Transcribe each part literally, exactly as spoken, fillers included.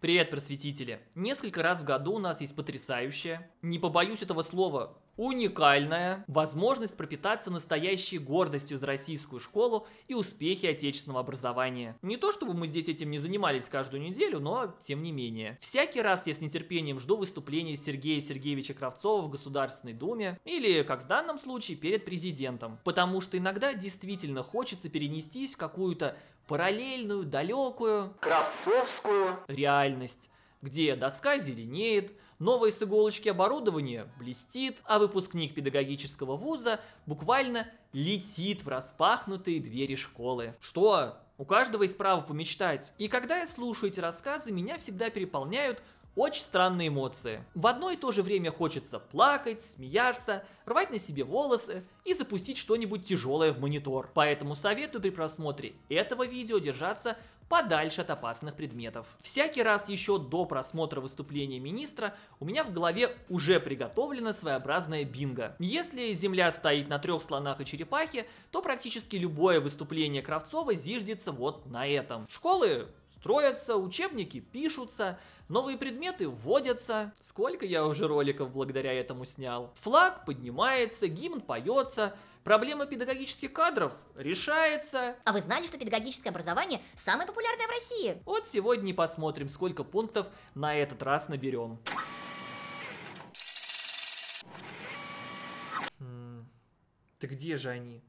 Привет, просветители! Несколько раз в году у нас есть потрясающая, не побоюсь этого слова, уникальная возможность пропитаться настоящей гордостью за российскую школу и успехи отечественного образования. Не то чтобы мы здесь этим не занимались каждую неделю, но тем не менее. Всякий раз я с нетерпением жду выступления Сергея Сергеевича Кравцова в Государственной Думе, или, как в данном случае, перед президентом. Потому что иногда действительно хочется перенестись в какую-то параллельную, далекую, кравцовскую реальность, где доска зеленеет, новое с иголочки оборудование блестит, а выпускник педагогического вуза буквально летит в распахнутые двери школы. Что? У каждого есть право помечтать. И когда я слушаю эти рассказы, меня всегда переполняют очень странные эмоции. В одно и то же время хочется плакать, смеяться, рвать на себе волосы и запустить что-нибудь тяжелое в монитор. Поэтому советую при просмотре этого видео держаться подальше от опасных предметов. Всякий раз еще до просмотра выступления министра у меня в голове уже приготовлено своеобразное бинго. Если земля стоит на трех слонах и черепахе, то практически любое выступление Кравцова зиждется вот на этом. Школы строятся, учебники пишутся, новые предметы вводятся. Сколько я уже роликов благодаря этому снял. Флаг поднимается, гимн поется, проблема педагогических кадров решается. А вы знали, что педагогическое образование самое популярное в России? Вот сегодня и посмотрим, сколько пунктов на этот раз наберем. Так где же они?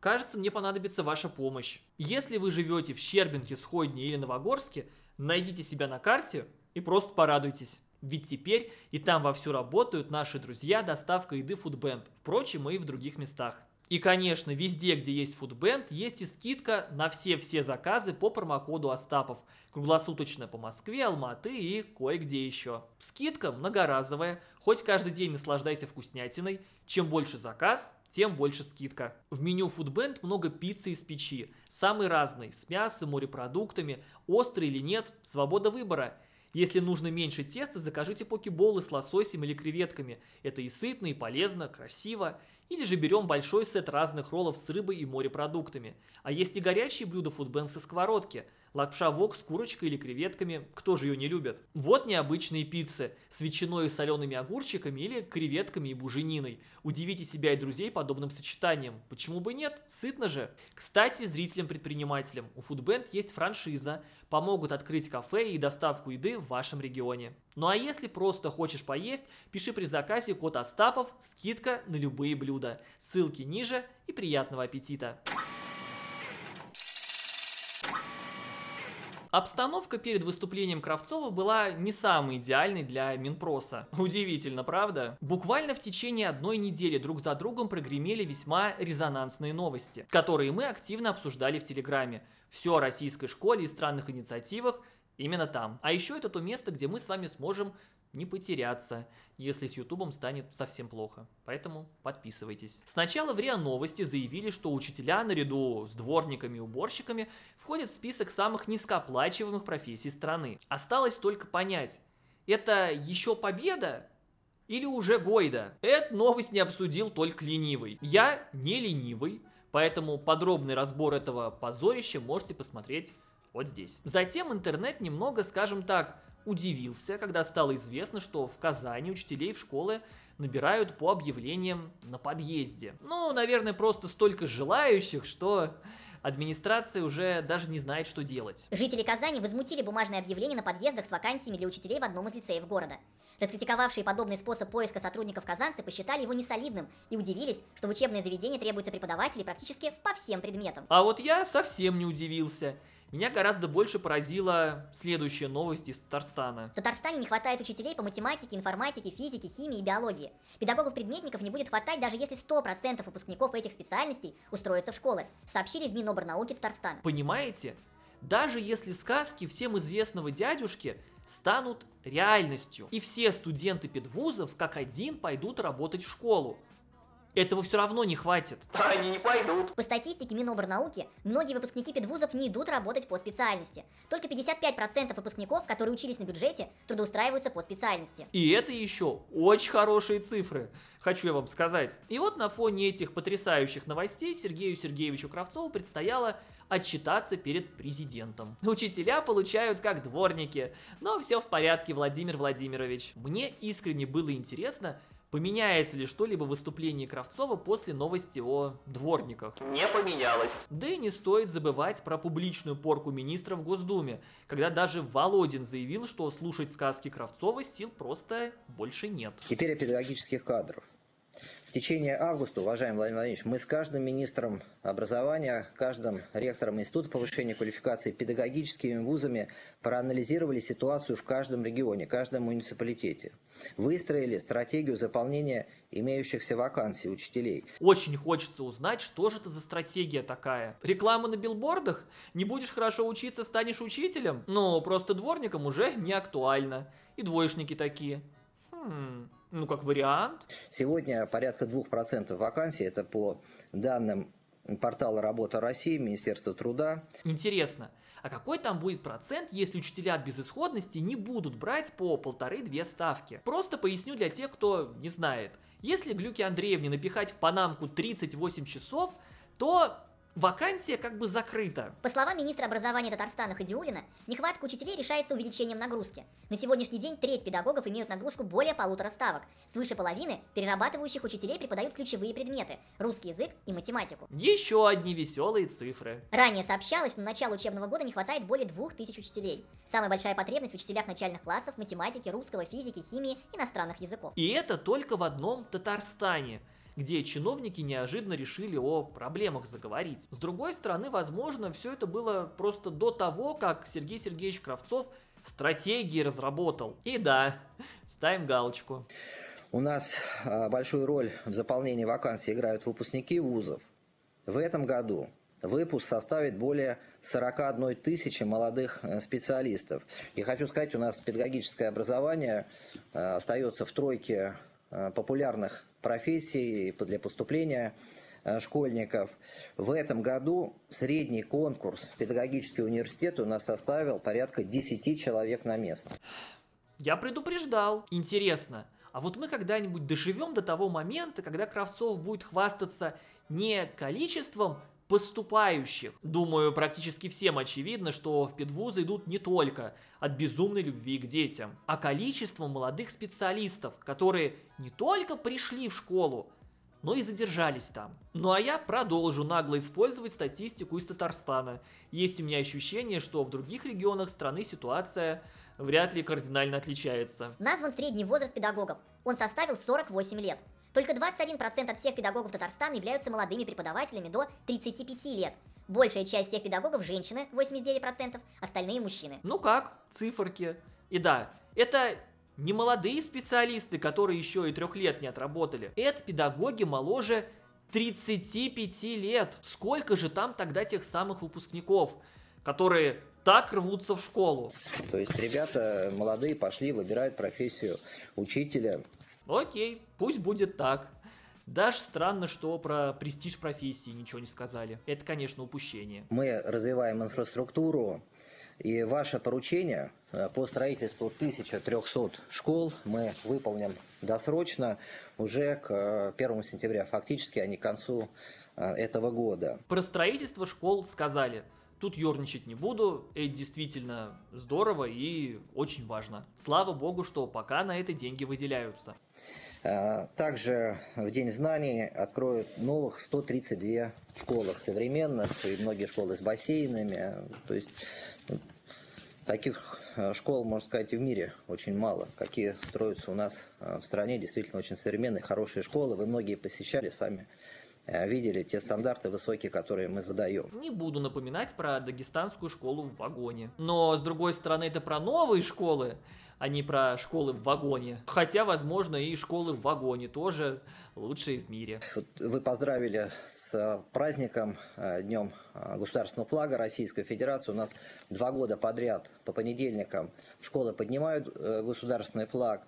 Кажется, мне понадобится ваша помощь. Если вы живете в Щербинке, Сходне или Новогорске, найдите себя на карте и просто порадуйтесь. Ведь теперь и там вовсю работают наши друзья доставка еды FoodBand, впрочем, и в других местах. И, конечно, везде, где есть FoodBand, есть и скидка на все-все заказы по промокоду Астапов. Круглосуточно по Москве, Алматы и кое-где еще. Скидка многоразовая, хоть каждый день наслаждайся вкуснятиной. Чем больше заказ, тем больше скидка. В меню FoodBand много пиццы из печи. Самые разные, с мясом, морепродуктами, острый или нет, свобода выбора. Если нужно меньше теста, закажите покеболы с лососем или креветками. Это и сытно, и полезно, красиво. Или же берем большой сет разных роллов с рыбой и морепродуктами. А есть и горячие блюда FoodBand со сковородки. Лапша вок с курочкой или креветками, кто же ее не любит? Вот необычные пиццы с ветчиной и солеными огурчиками или креветками и бужениной. Удивите себя и друзей подобным сочетанием. Почему бы нет? Сытно же. Кстати, зрителям-предпринимателям у FoodBand есть франшиза. Помогут открыть кафе и доставку еды в вашем регионе. Ну а если просто хочешь поесть, пиши при заказе код Астапов, скидка на любые блюда. Ссылки ниже и приятного аппетита. Обстановка перед выступлением Кравцова была не самой идеальной для Минпроса. Удивительно, правда? Буквально в течение одной недели друг за другом прогремели весьма резонансные новости, которые мы активно обсуждали в Телеграме. Все о российской школе и странных инициативах именно там. А еще это то место, где мы с вами сможем не потеряться, если с Ютубом станет совсем плохо. Поэтому подписывайтесь. Сначала в РИА Новости заявили, что учителя наряду с дворниками и уборщиками входят в список самых низкооплачиваемых профессий страны. Осталось только понять, это еще победа или уже гойда? Эту новость не обсудил только ленивый. Я не ленивый, поэтому подробный разбор этого позорища можете посмотреть вот здесь. Затем интернет немного, скажем так, удивился, когда стало известно, что в Казани учителей в школы набирают по объявлениям на подъезде. Ну, наверное, просто столько желающих, что администрация уже даже не знает, что делать. Жители Казани возмутили бумажные объявления на подъездах с вакансиями для учителей в одном из лицеев города. Раскритиковавшие подобный способ поиска сотрудников казанцы посчитали его несолидным и удивились, что в учебное заведение требуются преподаватели практически по всем предметам. А вот я совсем не удивился. Меня гораздо больше поразила следующая новость из Татарстана. В Татарстане не хватает учителей по математике, информатике, физике, химии и биологии. Педагогов-предметников не будет хватать, даже если сто процентов выпускников этих специальностей устроятся в школы, сообщили в Минобрнауке Татарстана. Понимаете? Даже если сказки всем известного дядюшки станут реальностью, и все студенты педвузов как один пойдут работать в школу, этого все равно не хватит. Они не пойдут. По статистике Минобрнауки, многие выпускники педвузов не идут работать по специальности. Только пятьдесят пять процентов выпускников, которые учились на бюджете, трудоустраиваются по специальности. И это еще очень хорошие цифры, хочу я вам сказать. И вот на фоне этих потрясающих новостей Сергею Сергеевичу Кравцову предстояло отчитаться перед президентом. Учителя получают как дворники, но все в порядке, Владимир Владимирович. Мне искренне было интересно, поменяется ли что-либо в выступлении Кравцова после новости о дворниках. Не поменялось. Да и не стоит забывать про публичную порку министра в Госдуме, когда даже Володин заявил, что слушать сказки Кравцова сил просто больше нет. Теперь о педагогических кадрах. В течение августа, уважаемый Владимир Владимирович, мы с каждым министром образования, каждым ректором Института повышения квалификации педагогическими вузами проанализировали ситуацию в каждом регионе, каждом муниципалитете. Выстроили стратегию заполнения имеющихся вакансий учителей. Очень хочется узнать, что же это за стратегия такая. Реклама на билбордах? Не будешь хорошо учиться, станешь учителем? Ну, просто дворником уже не актуально. И двоечники такие. Хм... Ну, как вариант. Сегодня порядка двух процентов вакансий, это по данным портала «Работа России», Министерства труда. Интересно, а какой там будет процент, если учителя от безысходности не будут брать по полторы-две ставки? Просто поясню для тех, кто не знает. Если Глюке Андреевне напихать в панамку тридцать восемь часов, то... вакансия как бы закрыта. По словам министра образования Татарстана Хидиуллина, нехватка учителей решается увеличением нагрузки. На сегодняшний день треть педагогов имеют нагрузку более полутора ставок. Свыше половины перерабатывающих учителей преподают ключевые предметы – русский язык и математику. Еще одни веселые цифры. Ранее сообщалось, что на начало учебного года не хватает более двух тысяч учителей. Самая большая потребность в учителях начальных классов, математики, русского, физики, химии, иностранных языков. И это только в одном Татарстане, где чиновники неожиданно решили о проблемах заговорить. С другой стороны, возможно, все это было просто до того, как Сергей Сергеевич Кравцов стратегии разработал. И да, ставим галочку. У нас большую роль в заполнении вакансий играют выпускники вузов. В этом году выпуск составит более сорок одна тысяча молодых специалистов. И хочу сказать, у нас педагогическое образование остается в тройке популярных профессий для поступления школьников. В этом году средний конкурс в педагогический университет у нас составил порядка десять человек на место. Я предупреждал. Интересно, а вот мы когда-нибудь доживем до того момента, когда Кравцов будет хвастаться не количеством поступающих? Думаю, практически всем очевидно, что в педвузы идут не только от безумной любви к детям, а количеством молодых специалистов, которые не только пришли в школу, но и задержались там. Ну а я продолжу нагло использовать статистику из Татарстана. Есть у меня ощущение, что в других регионах страны ситуация вряд ли кардинально отличается. Назван средний возраст педагогов. Он составил сорок восемь лет. Только двадцать один процент от всех педагогов Татарстана являются молодыми преподавателями до тридцати пяти лет. Большая часть всех педагогов – женщины, восемьдесят девять процентов, остальные – мужчины. Ну как, циферки. И да, это не молодые специалисты, которые еще и трех лет не отработали. Это педагоги моложе тридцати пяти лет. Сколько же там тогда тех самых выпускников, которые так рвутся в школу? То есть ребята молодые пошли, выбирают профессию учителя. Окей, пусть будет так. Даже странно, что про престиж профессии ничего не сказали. Это, конечно, упущение. Мы развиваем инфраструктуру, и ваше поручение по строительству тысячи трёхсот школ мы выполним досрочно уже к первому сентября, фактически, а не к концу этого года. Про строительство школ сказали. Тут ерничать не буду, это действительно здорово и очень важно. Слава богу, что пока на это деньги выделяются. Также в День знаний откроют новых сто тридцать две школы современных и многие школы с бассейнами. То есть таких школ, можно сказать, и в мире очень мало. Какие строятся у нас в стране, действительно очень современные, хорошие школы. Вы многие посещали сами. Видели те стандарты высокие, которые мы задаем. Не буду напоминать про дагестанскую школу в вагоне. Но, с другой стороны, это про новые школы, а не про школы в вагоне. Хотя, возможно, и школы в вагоне тоже лучшие в мире. Вы поздравили с праздником, Днем Государственного флага Российской Федерации. У нас два года подряд по понедельникам школы поднимают государственный флаг.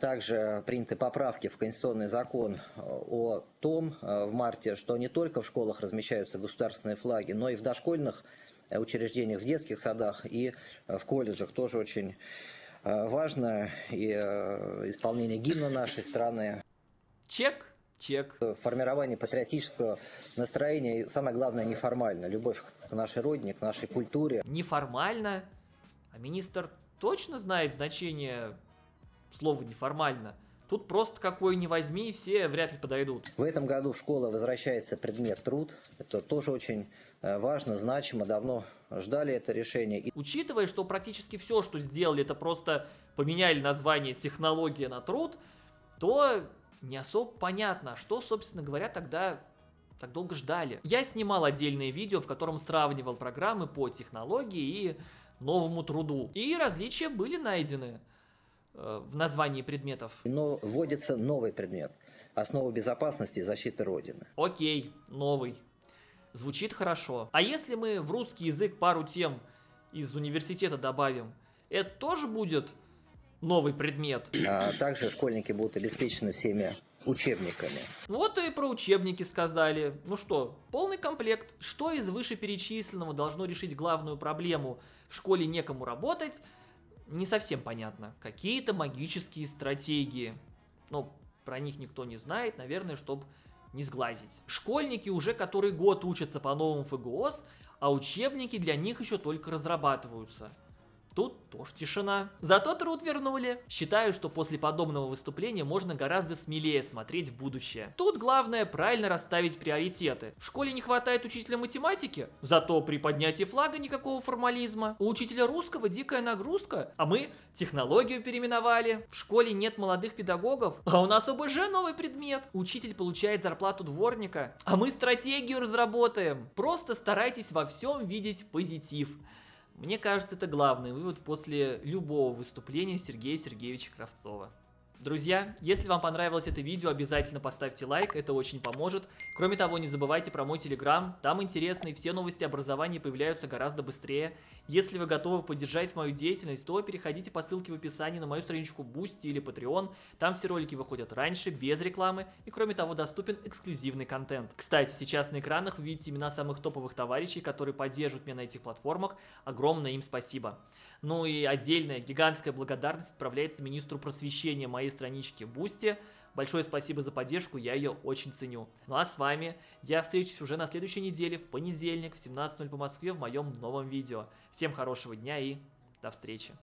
Также приняты поправки в конституционный закон о том в марте, что не только в школах размещаются государственные флаги, но и в дошкольных учреждениях, в детских садах и в колледжах. Тоже очень важно. И исполнение гимна нашей страны. Чек. Чек. Формирование патриотического настроения и, самое главное, неформально. Любовь к нашей родине, к нашей культуре. Неформально. А министр точно знает значение слова «неформально». Тут просто какой ни возьми, все вряд ли подойдут. В этом году в школу возвращается предмет труд. Это тоже очень важно, значимо, давно ждали это решение. Учитывая, что практически все, что сделали, это просто поменяли название «технология» на «труд», то не особо понятно, что, собственно говоря, тогда так долго ждали. Я снимал отдельное видео, в котором сравнивал программы по технологии и новому труду. И различия были найдены в названии предметов. Но вводится новый предмет. Основа безопасности и защиты Родины. Окей, новый. Звучит хорошо. А если мы в русский язык пару тем из университета добавим, это тоже будет новый предмет? А также школьники будут обеспечены всеми учебниками. Вот и про учебники сказали. Ну что, полный комплект. Что из вышеперечисленного должно решить главную проблему? В школе некому работать? Не совсем понятно. Какие-то магические стратегии. Ну, про них никто не знает, наверное, чтобы не сглазить. Школьники уже который год учатся по новому ФГОС, а учебники для них еще только разрабатываются. Тут тоже тишина. Зато труд вернули. Считаю, что после подобного выступления можно гораздо смелее смотреть в будущее. Тут главное правильно расставить приоритеты. В школе не хватает учителя математики, зато при поднятии флага никакого формализма. У учителя русского дикая нагрузка, а мы технологию переименовали. В школе нет молодых педагогов, а у нас ОБЖ новый предмет. Учитель получает зарплату дворника, а мы стратегию разработаем. Просто старайтесь во всем видеть позитив. Мне кажется, это главный вывод после любого выступления Сергея Сергеевича Кравцова. Друзья, если вам понравилось это видео, обязательно поставьте лайк, это очень поможет. Кроме того, не забывайте про мой Telegram, там интересные все новости образования появляются гораздо быстрее. Если вы готовы поддержать мою деятельность, то переходите по ссылке в описании на мою страничку Boosty или Patreon, там все ролики выходят раньше, без рекламы, и кроме того, доступен эксклюзивный контент. Кстати, сейчас на экранах вы видите имена самых топовых товарищей, которые поддерживают меня на этих платформах, огромное им спасибо. Ну и отдельная гигантская благодарность отправляется министру просвещения моей странички Boosty. Большое спасибо за поддержку, я ее очень ценю. Ну а с вами я встречусь уже на следующей неделе, в понедельник в семнадцать ноль ноль по Москве в моем новом видео. Всем хорошего дня и до встречи.